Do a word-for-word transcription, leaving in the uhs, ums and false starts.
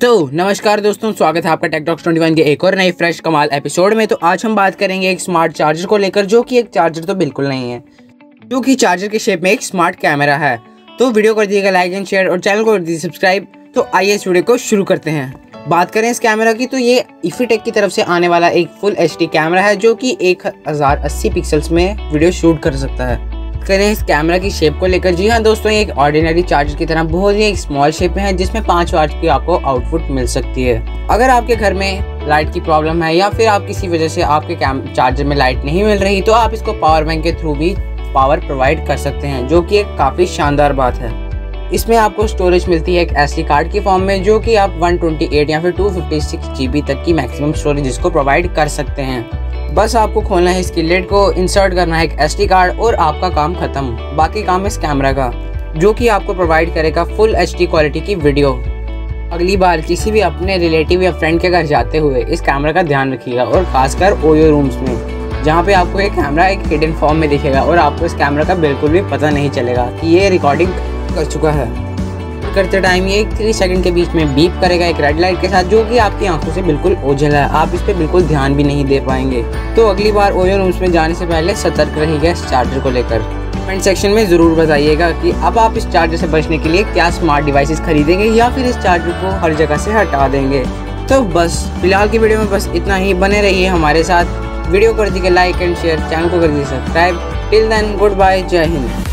तो नमस्कार दोस्तों, स्वागत है आपका टेकटॉक्स ट्वेंटी वन के एक और नई फ्रेश कमाल एपिसोड में। तो आज हम बात करेंगे एक स्मार्ट चार्जर को लेकर, जो कि एक चार्जर तो बिल्कुल नहीं है क्योंकि चार्जर के शेप में एक स्मार्ट कैमरा है। तो वीडियो कर दीजिएगा लाइक एंड शेयर और चैनल को कर दीजिए सब्सक्राइब। तो आइए इस वीडियो को शुरू करते हैं। बात करें इस कैमरा की, तो ये इफी टेक की तरफ से आने वाला एक फुल एच डी कैमरा है जो कि एक हज़ार अस्सी पिक्सल्स में वीडियो शूट कर सकता है। करें इस कैमरा की शेप को लेकर, जी हाँ दोस्तों, ये एक ऑर्डिनरी चार्जर की तरह बहुत ही एक स्मॉल शेप है जिसमें पाँच वाट की आपको आउटपुट मिल सकती है। अगर आपके घर में लाइट की प्रॉब्लम है या फिर आप किसी वजह से आपके चार्जर में लाइट नहीं मिल रही, तो आप इसको पावर बैंक के थ्रू भी पावर प्रोवाइड कर सकते हैं, जो कि एक काफ़ी शानदार बात है। इसमें आपको स्टोरेज मिलती है एक एसडी कार्ड की फॉर्म में, जो कि आप वन ट्वेंटी एट या फिर two fifty six G B तक की मैक्सिमम स्टोरेज इसको प्रोवाइड कर सकते हैं। बस आपको खोलना है इसकी लिड को, इंसर्ट करना है एक एसडी कार्ड और आपका काम खत्म। बाकी काम इस कैमरा का, जो कि आपको प्रोवाइड करेगा फुल एचडी क्वालिटी की वीडियो। अगली बार किसी भी अपने रिलेटिव या फ्रेंड के घर जाते हुए इस कैमरा का ध्यान रखिएगा, और खासकर ओयो रूम्स में, जहाँ पे आपको ये कैमरा एक हिडन फॉर्म में दिखेगा और आपको इस कैमरा का बिल्कुल भी पता नहीं चलेगा कि ये रिकॉर्डिंग कर चुका है। करते टाइम ये थ्री सेकंड के बीच में बीप करेगा एक रेड लाइट के साथ, जो कि आपकी आंखों से बिल्कुल ओझल है। आप इस पे बिल्कुल ध्यान भी नहीं दे पाएंगे। तो अगली बार ओयो रूम्स में जाने से पहले सतर्क रहिएगा इस चार्जर को लेकर। कमेंट सेक्शन में ज़रूर बताइएगा कि अब आप इस चार्जर से बचने के लिए क्या स्मार्ट डिवाइसेस खरीदेंगे या फिर इस चार्जर को हर जगह से हटा देंगे। तो बस फिलहाल की वीडियो में बस इतना ही। बने रहिए हमारे साथ, वीडियो कर दीजिए लाइक एंड शेयर, चैनल को कर दीजिए subscribe. Till then, good bye, जय हिंद।